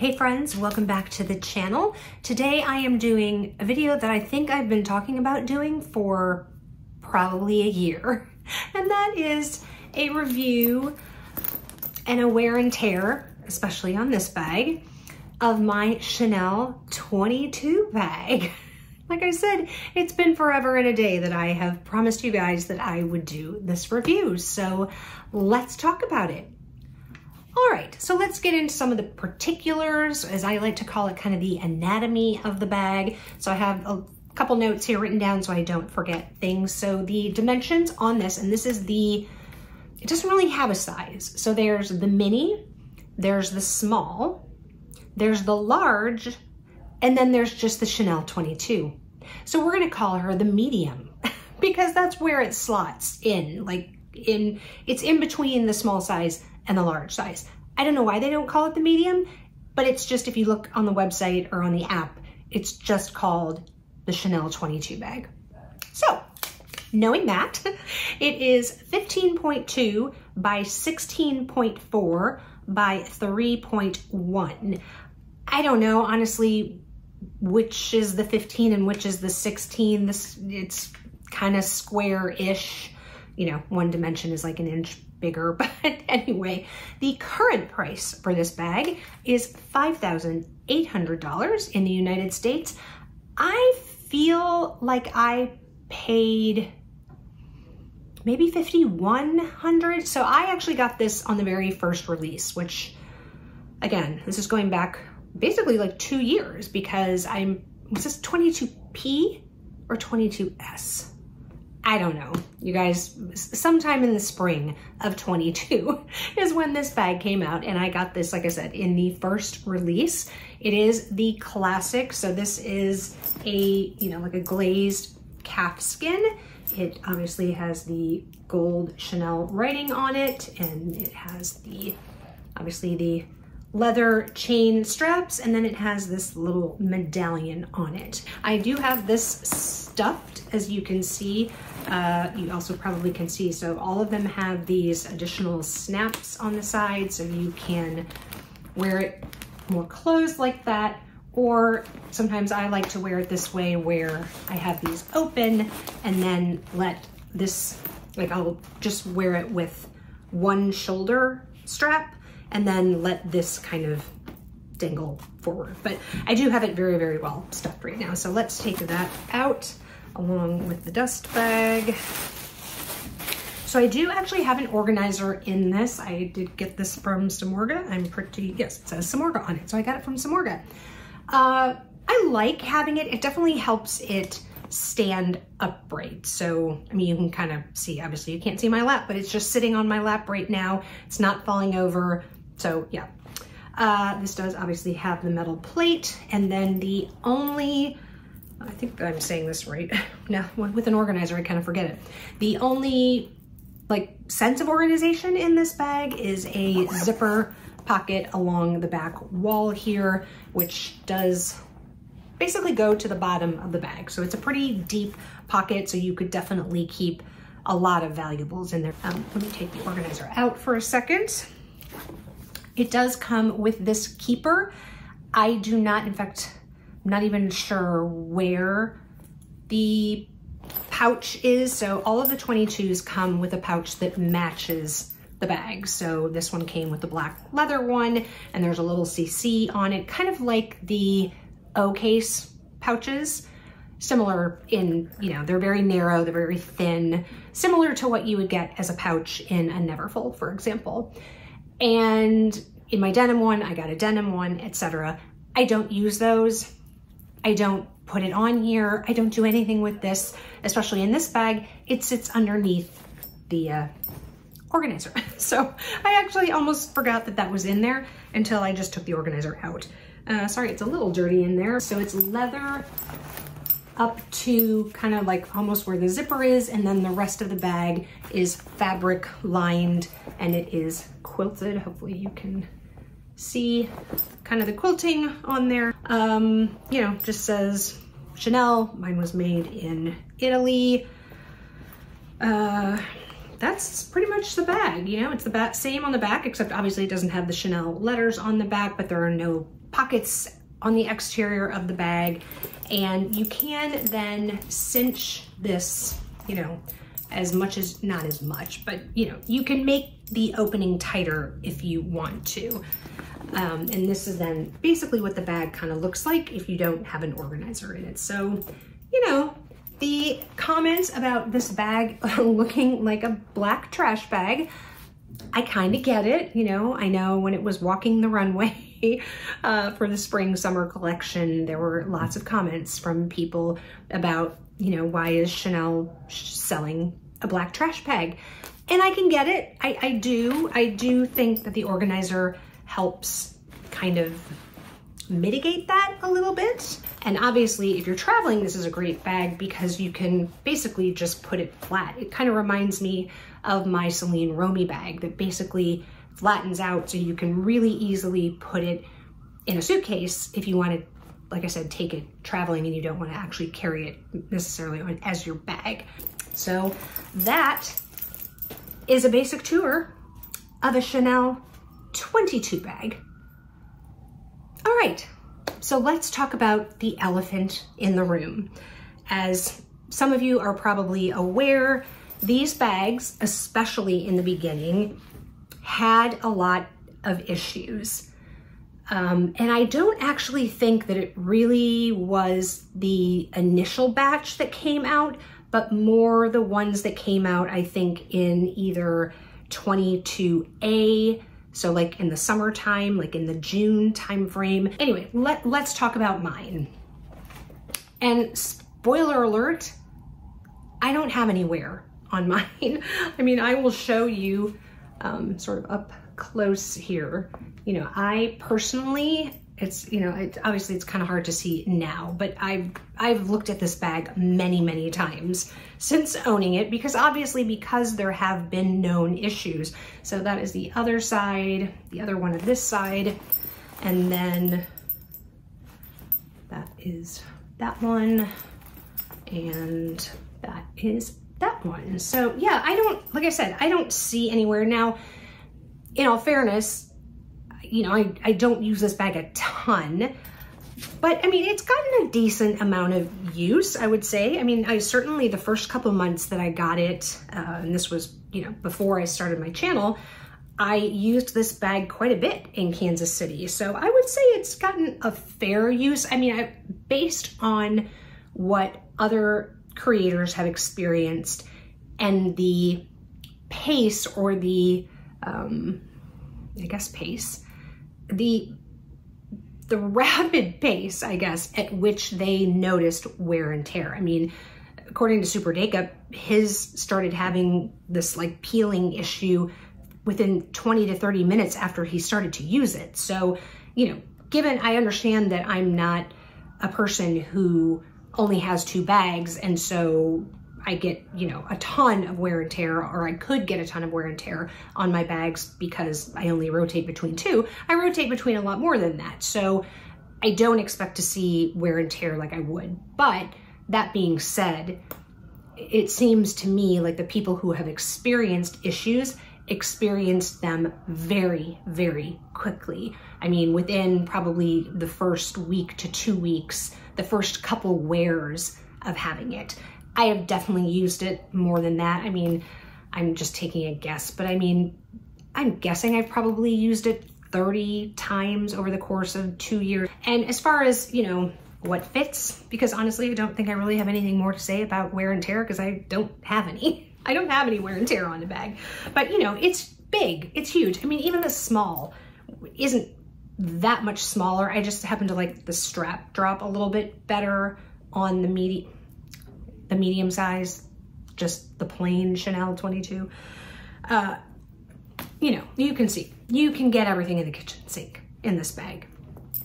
Hey friends, welcome back to the channel. Today I am doing a video that I think I've been talking about doing for probably a year, and that is a review and a wear and tear, especially on this bag, of my Chanel 22 bag. Like I said, it's been forever and a day that I have promised you guys that I would do this review, so let's talk about it. All right, so let's get into some of the particulars, as I like to call it, kind of the anatomy of the bag. So I have a couple notes here written down so I don't forget things. So the dimensions on this, and this is the, it doesn't really have a size. So there's the mini, there's the small, there's the large, and then there's just the Chanel 22. So we're gonna call her the medium because that's where it slots in, it's in between the small size and the large size. I don't know why they don't call it the medium, but it's just, if you look on the website or on the app, it's just called the Chanel 22 bag. So knowing that, it is 15.2 by 16.4 by 3.1. I don't know, honestly, which is the 15 and which is the 16. It's kind of square-ish. You know, one dimension is like an inch bigger, but anyway, the current price for this bag is $5,800 in the United States. I feel like I paid maybe $5,100. So I actually got this on the very first release, which again, this is going back basically like 2 years, because was this 22P or 22S? I don't know, you guys, sometime in the spring of 22 is when this bag came out, and I got this, like I said, in the first release. It is the classic, so this is a, you know, like a glazed calf skin. It obviously has the gold Chanel writing on it, and it has the, obviously the leather chain straps, and then it has this little medallion on it. I do have this stuffed, as you can see. You also probably can see, so all of them have these additional snaps on the side, so you can wear it more closed like that, or sometimes I like to wear it this way where I have these open and then let this, like, I'll just wear it with one shoulder strap and then let this kind of dangle forward. But I do have it very, very well stuffed right now. So let's take that out along with the dust bag. So I do actually have an organizer in this. I did get this from Samorga. Yes, it says Samorga on it. So I got it from Samorga. I like having it. It definitely helps it stand upright. So, I mean, you can kind of see, obviously you can't see my lap, but it's just sitting on my lap right now. It's not falling over. So yeah, this does obviously have the metal plate, and then the only, I think that I'm saying this right now, with an organizer, I kind of forget it. The only like sense of organization in this bag is a zipper pocket along the back wall here, which does basically go to the bottom of the bag. So it's a pretty deep pocket, so you could definitely keep a lot of valuables in there. Let me take the organizer out for a second. It does come with this keeper. I do not, in fact, I'm not even sure where the pouch is. So all of the 22s come with a pouch that matches the bag. So this one came with the black leather one, and there's a little CC on it, kind of like the O-case pouches, similar in, you know, they're very narrow, they're very thin, similar to what you would get as a pouch in a Neverfull, for example. And in my denim one, I got a denim one, etc. I don't use those. I don't put it on here. I don't do anything with this, especially in this bag. It sits underneath the organizer. So I actually almost forgot that that was in there until I just took the organizer out. Sorry, it's a little dirty in there. So it's leather up to kind of like almost where the zipper is, and then the rest of the bag is fabric lined, and it is quilted. Hopefully you can see kind of the quilting on there. You know, just says Chanel. Mine was made in Italy. that's pretty much the bag. You know, it's the same on the back, except obviously it doesn't have the Chanel letters on the back, but there are no pockets on the exterior of the bag. And you can then cinch this, you know, as much as, not as much, but you know, you can make the opening tighter if you want to. And this is then basically what the bag kind of looks like if you don't have an organizer in it. So, you know, the comments about this bag looking like a black trash bag, I kind of get it. You know, I know when it was walking the runway for the spring summer collection, there were lots of comments from people about, you know, why is Chanel selling a black trash bag? And I can get it. I do think that the organizer helps kind of mitigate that a little bit. And obviously if you're traveling, this is a great bag because you can basically just put it flat. It kind of reminds me of my Celine Romy bag that basically flattens out so you can really easily put it in a suitcase if you want to, like I said, take it traveling and you don't want to actually carry it necessarily on as your bag. So that is a basic tour of a Chanel 22 bag. All right, so let's talk about the elephant in the room. As some of you are probably aware, these bags, especially in the beginning, had a lot of issues. And I don't actually think that it really was the initial batch that came out, but more the ones that came out, I think, in either 22A, so like in the summertime, like in the June timeframe. Anyway, let's talk about mine. And spoiler alert, I don't have any wear on mine. I mean, I will show you sort of up close here. You know, I personally, it's, you know, obviously it's kind of hard to see now, but I've looked at this bag many, many times since owning it, because obviously because there have been known issues. So that is the other side, the other one of this side, and then that is that one, and that is that one. So yeah, I don't, like I said, I don't see anywhere. Now, in all fairness, you know, I don't use this bag a ton, but I mean, it's gotten a decent amount of use, I would say. I mean, I certainly, the first couple months that I got it, and this was, you know, before I started my channel, I used this bag quite a bit in Kansas City. So I would say it's gotten a fair use. I mean, based on what other creators have experienced and the pace, or the, I guess pace, the rapid pace, I guess, at which they noticed wear and tear. I mean, according to SuperDacob, his started having this like peeling issue within 20 to 30 minutes after he started to use it. So, you know, given I understand that I'm not a person who only has two bags, and so I get, you know, a ton of wear and tear, or I could get a ton of wear and tear on my bags because I only rotate between two. I rotate between a lot more than that. So I don't expect to see wear and tear like I would. But that being said, it seems to me like the people who have experienced issues experienced them very, very quickly. I mean, within probably the first week to 2 weeks, the first couple wears of having it. I have definitely used it more than that. I mean, I'm just taking a guess, but I mean, I'm guessing I've probably used it 30 times over the course of 2 years. And as far as, you know, what fits, because honestly, I don't think I really have anything more to say about wear and tear because I don't have any. I don't have any wear and tear on the bag, but you know, it's big, it's huge. I mean, even the small isn't that much smaller. I just happen to like the strap drop a little bit better on the medium. The medium size, just the plain Chanel 22. You know, you can see, you can get everything in the kitchen sink in this bag,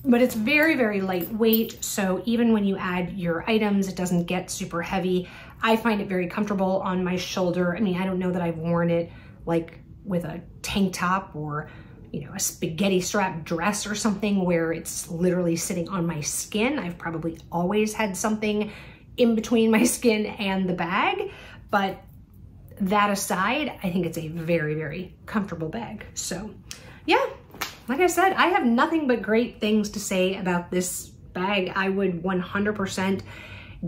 but it's very, very lightweight. So even when you add your items, it doesn't get super heavy. I find it very comfortable on my shoulder. I mean, I don't know that I've worn it like with a tank top or, you know, a spaghetti strap dress or something where it's literally sitting on my skin. I've probably always had something in between my skin and the bag, but that aside, I think it's a very, very comfortable bag. So yeah, like I said, I have nothing but great things to say about this bag. I would 100%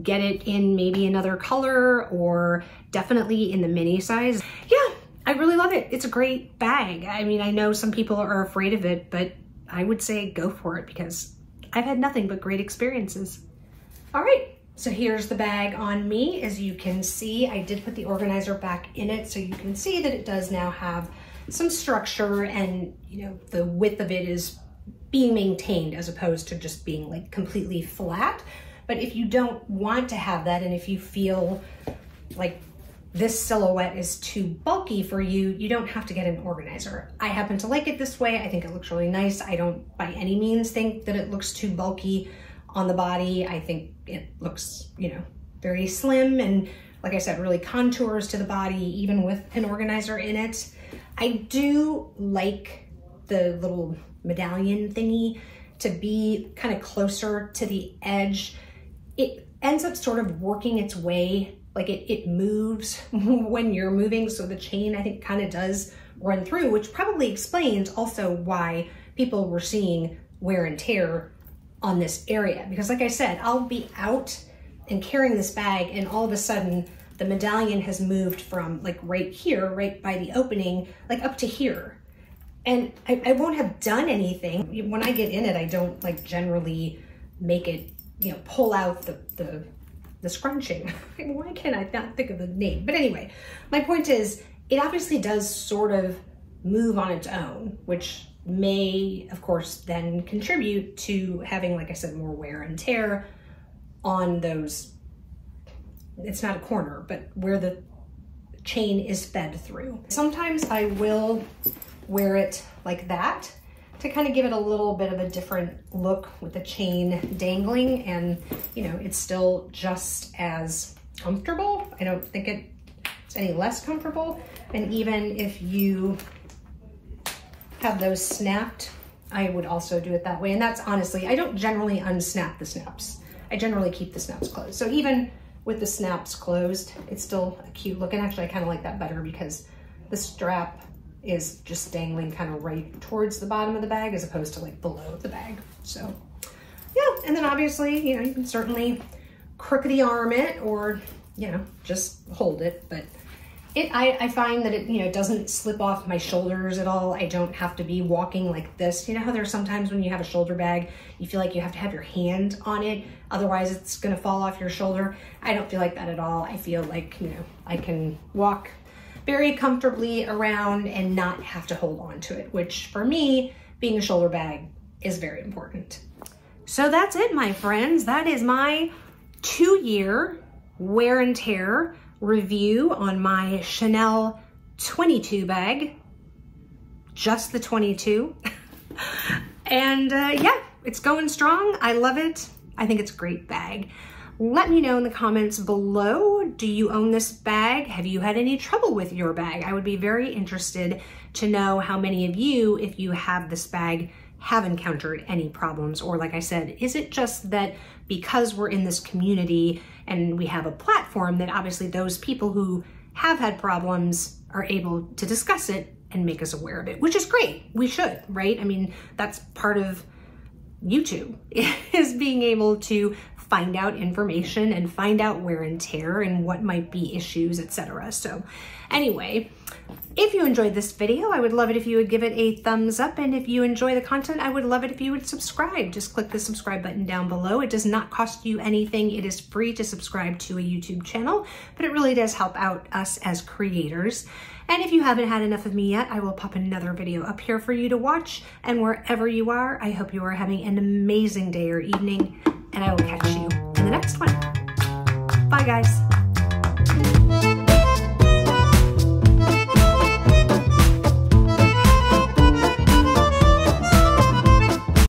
get it in maybe another color, or definitely in the mini size. Yeah, I really love it. It's a great bag. I mean, I know some people are afraid of it, but I would say go for it, because I've had nothing but great experiences. All right, so here's the bag on me. As you can see, I did put the organizer back in it, so you can see that it does now have some structure, and you know, the width of it is being maintained as opposed to just being like completely flat. But if you don't want to have that, and if you feel like this silhouette is too bulky for you, you don't have to get an organizer. I happen to like it this way. I think it looks really nice. I don't by any means think that it looks too bulky on the body. I think it looks, you know, very slim, and like I said, really contours to the body, even with an organizer in it. I do like the little medallion thingy to be kind of closer to the edge. It ends up sort of working its way, like it moves when you're moving, so the chain, I think, kind of does run through, which probably explains also why people were seeing wear and tear on this area. Because like I said, I'll be out and carrying this bag, and all of a sudden the medallion has moved from like right here, right by the opening, like up to here. And I won't have done anything. When I get in it, I don't like generally make it, you know, pull out the scrunching. Why can't I not think of the name? But anyway, my point is, it obviously does sort of move on its own, which may, of course, then contribute to having, like I said, more wear and tear on those, it's not a corner, but where the chain is fed through. Sometimes I will wear it like that to kind of give it a little bit of a different look with the chain dangling, and you know, it's still just as comfortable. I don't think it's any less comfortable. And even if you have those snapped, I would also do it that way. And that's honestly, I don't generally unsnap the snaps. I generally keep the snaps closed. So even with the snaps closed, it's still a cute look. And actually I kind of like that better, because the strap is just dangling kind of right towards the bottom of the bag as opposed to like below the bag. So yeah, and then obviously, you know, you can certainly crookedy arm it, or, you know, just hold it. But I find that it, you know, doesn't slip off my shoulders at all. I don't have to be walking like this. You know how there's sometimes when you have a shoulder bag, you feel like you have to have your hand on it, otherwise it's gonna fall off your shoulder. I don't feel like that at all. I feel like, you know, I can walk very comfortably around and not have to hold on to it, which for me, being a shoulder bag, is very important. So that's it, my friends. That is my 2-year wear and tear review on my Chanel 22 bag, just the 22. And yeah, it's going strong. I love it. I think it's a great bag. Let me know in the comments below, do you own this bag? Have you had any trouble with your bag? I would be very interested to know how many of you, if you have this bag, have encountered any problems. Or like I said, is it just that because we're in this community and we have a platform that obviously those people who have had problems are able to discuss it and make us aware of it, which is great. We should, right? I mean, that's part of YouTube, is being able to find out information and find out wear and tear and what might be issues, etc. So anyway, if you enjoyed this video, I would love it if you would give it a thumbs up. And if you enjoy the content, I would love it if you would subscribe. Just click the subscribe button down below. It does not cost you anything. It is free to subscribe to a YouTube channel, but it really does help out us as creators. And if you haven't had enough of me yet, I will pop another video up here for you to watch. And wherever you are, I hope you are having an amazing day or evening, and I will catch you in the next one. Bye, guys.